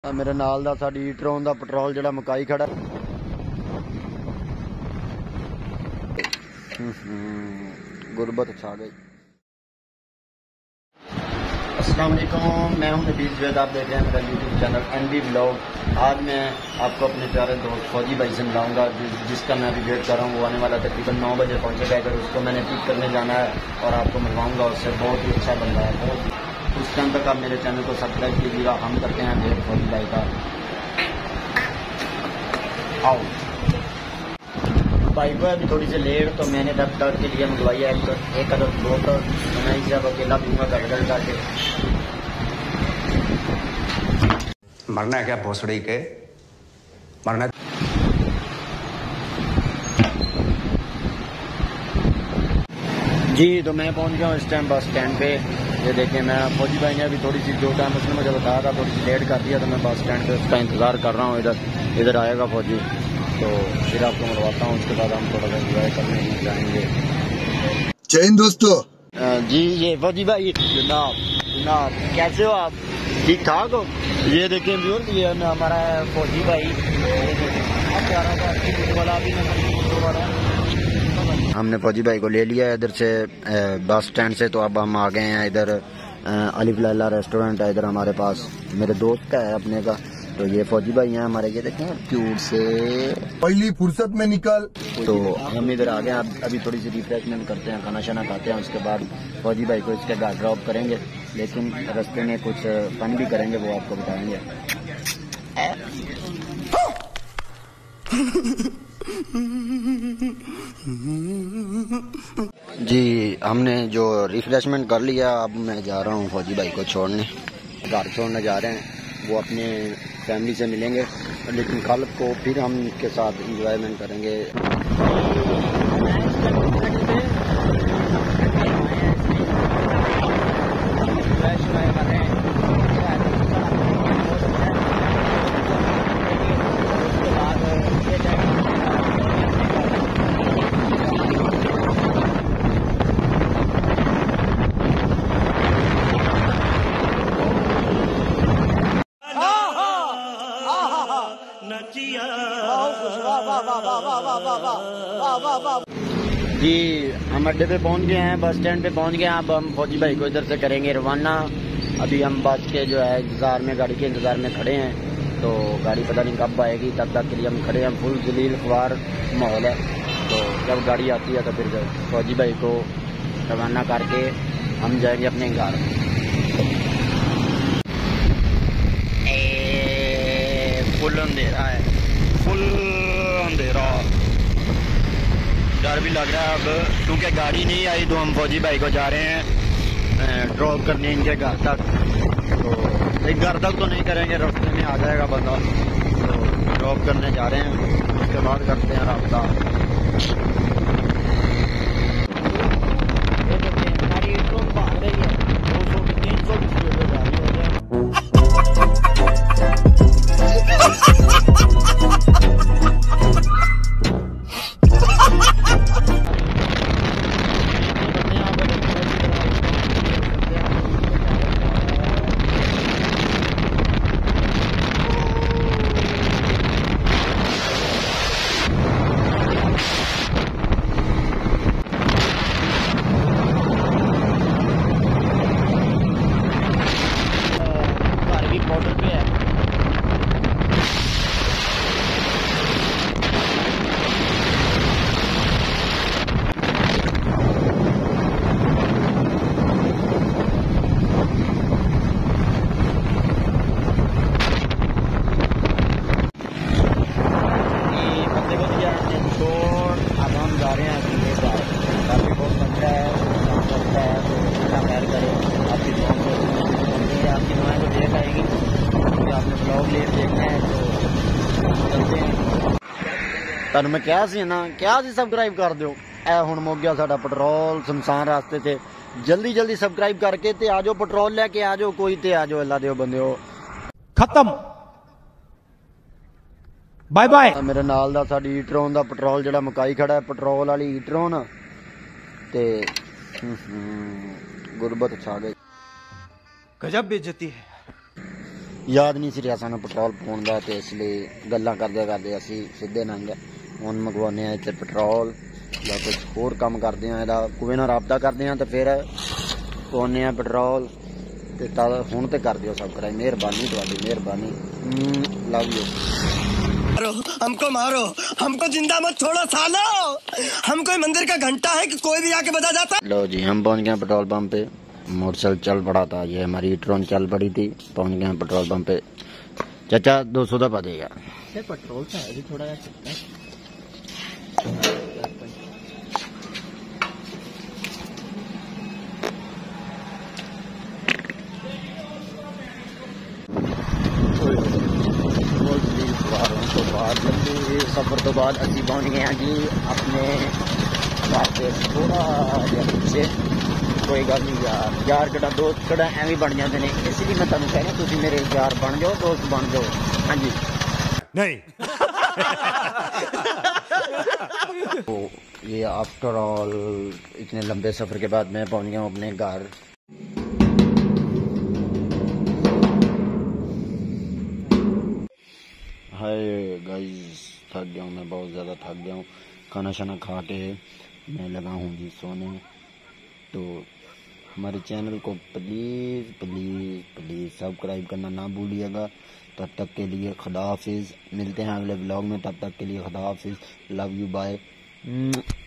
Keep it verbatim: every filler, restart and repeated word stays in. मेरे नाल दा साडी ईटरोन दा पेट्रोल जिहड़ा मकाई खड़ा गुरबत छा गई। अस्सलाम वालेकुम, मैं हूं नबील जुवेद, आप देख रहे हैं मेरा यूट्यूब चैनल एनबी व्लॉग। आज मैं आपको अपने प्यारे दोस्त फौजी भाई से मिलाऊंगा जिसका मैं अभी वेट कर रहा हूँ। वो आने वाला तकरीबन नौ बजे पहुँचेगा। अगर उसको मैंने पिक करने जाना है और आपको मिलवाऊंगा उससे। बहुत ही अच्छा बन रहा है। बहुत उस टाइम तक आप मेरे चैनल को सब्सक्राइब कीजिएगा। हम करते हैं वेट फौजी भाई का। आओ भाई को अभी थोड़ी सी लेट, तो मैंने दस दर्द के लिए मंगवाई है एक अदर दो, तो मैं इसे अब अकेला दूंगा गड़गड़ करके। मरना है क्या भोसड़ी के, मरना है। जी तो मैं पहुंच गया हूँ इस टाइम बस स्टैंड पे। ये देखें, मैं फौजी भाई ने अभी थोड़ी सी जो टाइम उसने मुझे बताया था थोड़ी सी लेट कर दिया, तो मैं बस स्टैंड पे उसका इंतज़ार कर रहा हूँ। इधर इधर आएगा फौजी, तो फिर आपको मिलवाता हूँ। उसके बाद हम थोड़ा सा इंजॉय करने जाएंगे। जय हिंद दोस्तों। जी ये फौजी भाई जनाब जनाब कैसे हो आप, ठीक ठाक हो? ये देखें व्यूअर्स, ये हमारा फौजी भाई है। हमने फौजी भाई को ले लिया है इधर से बस स्टैंड से, तो अब हम आ गए हैं इधर अलिफ लैला रेस्टोरेंट है इधर हमारे पास, मेरे दोस्त का है अपने का। तो ये फौजी भाई यहाँ हमारे, ये देखें क्यूट से पहली फुर्सत में निकल। तो हम इधर आ गए, अभी थोड़ी सी रिफ्रेशमेंट करते हैं, खाना शाना खाते हैं। उसके बाद फौजी भाई को इसके गार्ड ड्रॉप करेंगे, लेकिन रास्ते में कुछ फन भी करेंगे, वो आपको बताएंगे। जी हमने जो रिफ्रेशमेंट कर लिया, अब मैं जा रहा हूँ फौजी भाई को छोड़ने, घर छोड़ने जा रहे हैं। वो अपने फैमिली से मिलेंगे, लेकिन कल को फिर हम उनके साथ इंजॉयमेंट करेंगे। जी हम अड्डे पे पहुंच गए हैं, बस स्टैंड पे पहुंच गए हैं। अब हम फौजी भाई को इधर से करेंगे रवाना। अभी हम बस के जो है इंतज़ार में, गाड़ी के इंतज़ार में खड़े हैं। तो गाड़ी पता नहीं कब आएगी, तब तक के लिए हम खड़े हैं। फुल जलील ख्वार माहौल है। तो जब गाड़ी आती है तो फिर फौजी भाई को रवाना करके हम जाएंगे अपने घर। फुल अंधेरा है, फुल अंधेरा, डर भी लग रहा है अब, क्योंकि गाड़ी नहीं आई। तो हम फौजी भाई को जा रहे हैं ड्रॉप करने इनके घर तक। तो एक घर तक तो नहीं करेंगे, रास्ते में आ जाएगा बंदा, तो ड्रॉप करने जा रहे हैं। उसके बाद करते हैं रास्ता। तुहानूं मैं क्या सी ना क्या सी सबसक्राइब कर दो। ए हुण मुक गया साडा पेट्रोल शमशान रास्ते से। जल्दी जल्दी सबसक्राइब करके ते आ जाओ, पेट्रोल लैके आ जाओ कोई, ते आ जाओ अल्लाह दे बंदे। खत्म, बाय बाय। मेरे नाल दा साडी ईटरोन दा पेट्रोल जिहड़ा मकाई खड़ा है, पेट्रोल वाली ईटरोन ते गुरबत छा गई। गजब बेइज्जती है। याद नहीं सी रहा सानू पेट्रोल पाउन का, तो इसलिए गल्लां करदे करदे असी सीधे नंग हुण मंगवाने आ इत्थे पेट्रोल या कुछ होर काम करदे आ। इहदा कोई ना रबता करदे आ, तो फिर पाउने आ पेट्रोल। तो तद हुण ते कर दिओ सबस्क्राइब, मेहरबानी तुहाडी मेहरबानी। Love you. मारो हमको, मारो हमको, जिंदा मत छोड़ो सालो। हम कोई मंदिर का घंटा है कि कोई भी आके बजा जाता। लो जी हम पहुंच गए पेट्रोल पंप पे। मोटरसाइकिल चल पड़ा था, ये हमारी ट्रोन चल पड़ी थी। पहुंच गए पेट्रोल पंप पे। चाचा दो सौ दफा देगा पेट्रोल का अभी थोड़ा यार। सफर तो बाद अभी पहुंच गए हैं जी अपने वापस। थोड़ा पीछे कोई गल नहीं यार, यार कड़ा दोस्त कड़ा एवं बन जाते हैं, इसलिए मैं तुम कह रहा तुम मेरे यार बन जाओ, दोस्त बन जाओ। हाँ जी नहीं तो ये आफ्टर ऑल इतने लंबे सफर के बाद मैं पहुंच गया हूँ अपने घर। हाय गाइस, थक गया हूँ मैं, बहुत ज़्यादा थक गया हूँ। खाना शाना खा के मैं लगा हूँ जी सोने। तो हमारे चैनल को प्लीज़ प्लीज़ प्लीज़ सब्सक्राइब करना ना भूलिएगा। तब तक के लिए खुदा हाफिज़, मिलते हैं अगले ब्लॉग में। तब तक के लिए खुदा हाफिज़, लव यू, बाय।